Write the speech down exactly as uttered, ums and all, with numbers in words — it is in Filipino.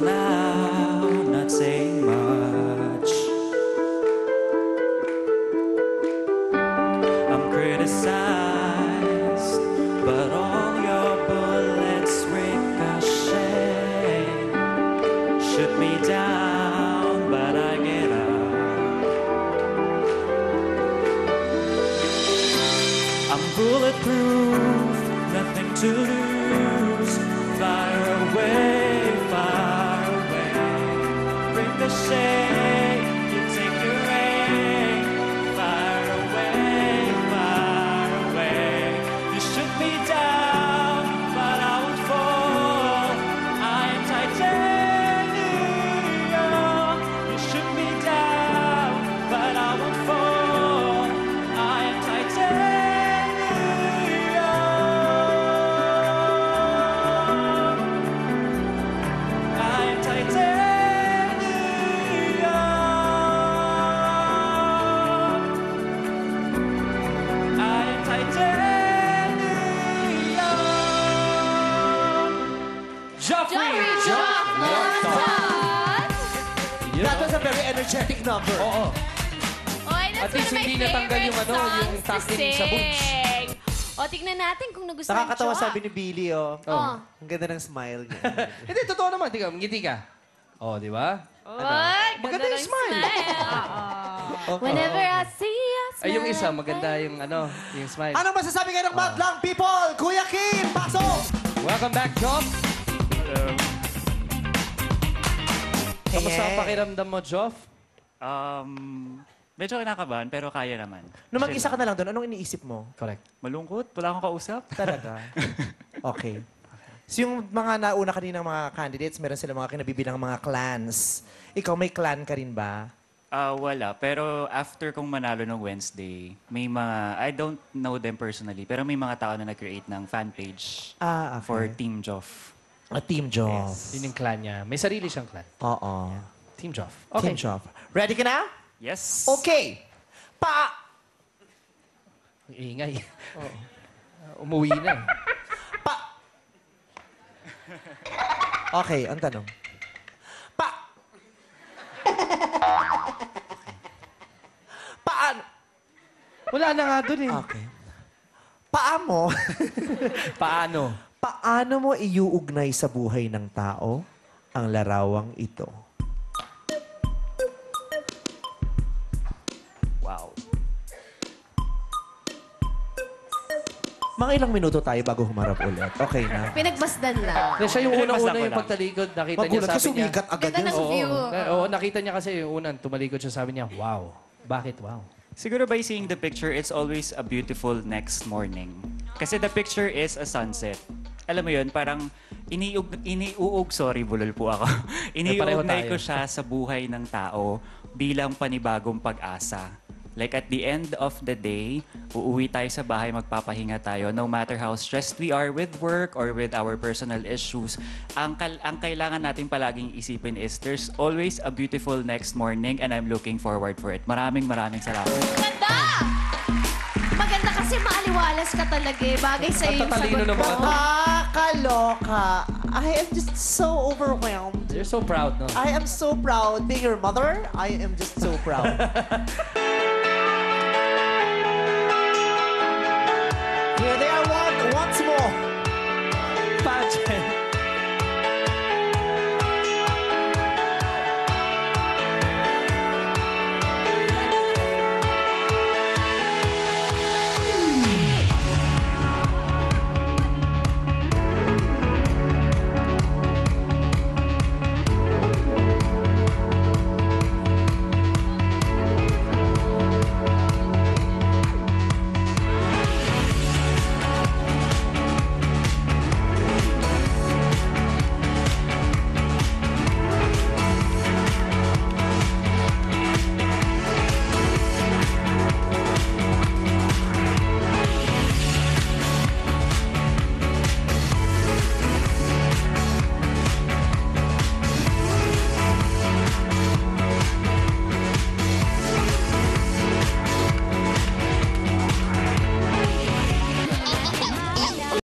I'm loud, not saying much. I'm criticized, but all your bullets ricochet. Shoot me down, but I get up. I'm bulletproof, nothing to lose. Fire away. Say you take your aim, far away, far away. You shoot me down, but I won't fall. I'm titanium. You shoot me down, but I won't fall. I'm titanium. I'm titanium. That was a very energetic number. Oo. At least hindi natanggal yung ano, yung tackling sa boobs. O, tignan natin kung nagustuhan siya. Nakakatawa sabi ni Billie, oh. Ang ganda ng smile niya. Hindi, totoo naman. Tingnan, ngiti ka. O, di ba? Maganda yung smile. Whenever I see a smile. Ay, yung isa, maganda yung ano, yung smile. Anong masasabi kayo ng Madlang People? Kuya Kim, pasok! Welcome back, Joff. Kamusta ang pakiramdam mo, Joff? Um, medyo kinakabahan, pero kaya naman. Nung mag-isa ka na lang doon, anong iniisip mo? Correct. Malungkot? Wala akong kausap? Talaga? Okay. So yung mga nauna kanina mga candidates, meron sila mga kinabibilang mga clans. Ikaw, may clan ka rin ba? Uh, wala, pero after kong manalo ng Wednesday, may mga, I don't know them personally, pero may mga tao na nag-create ng fanpage ah, okay. for Team Joff. A Team Joff. Yes. Yun yung clan niya. May sarili siyang clan. Oo. Yeah. Team Joff. Okay. Team Joff. Ready ka na? Yes. Okay. Pa... Ang ingay. Oh. Uh, umuwi na. Pa... Okay, ang tanong. Pa... Paan... Wala na nga dun eh. Okay. Paa mo. Paano? Paano mo iuugnay sa buhay ng tao ang larawang ito? Wow. Mga ilang minuto tayo bago humarap ulit. Okay na. Pinagmasdan lang. Siya yung unang-una yung pagtalikod. Nakita niya, sabi niya. Magulat kasi umigat agad yun. Oo, nakita niya kasi yung unang tumalikod siya. Sabi niya, wow. Bakit wow? Siguro by seeing the picture, it's always a beautiful next morning. Kasi the picture is a sunset. Alam mo yun, parang iniug, iniuug, sorry, bulol po ako. Iniuugnay ko siya sa buhay ng tao bilang panibagong pag-asa. Like at the end of the day, uuwi tayo sa bahay, magpapahinga tayo. No matter how stressed we are with work or with our personal issues, ang, ang kailangan natin palaging isipin is there's always a beautiful next morning and I'm looking forward for it. Maraming maraming salamat. Ganda! Kasi maaliwalas ka talaga eh. Bagay sa'yo yung sagot mo. Nakakaloka. I am just so overwhelmed. You're so proud, no? I am so proud. Being your mother, I am just so proud.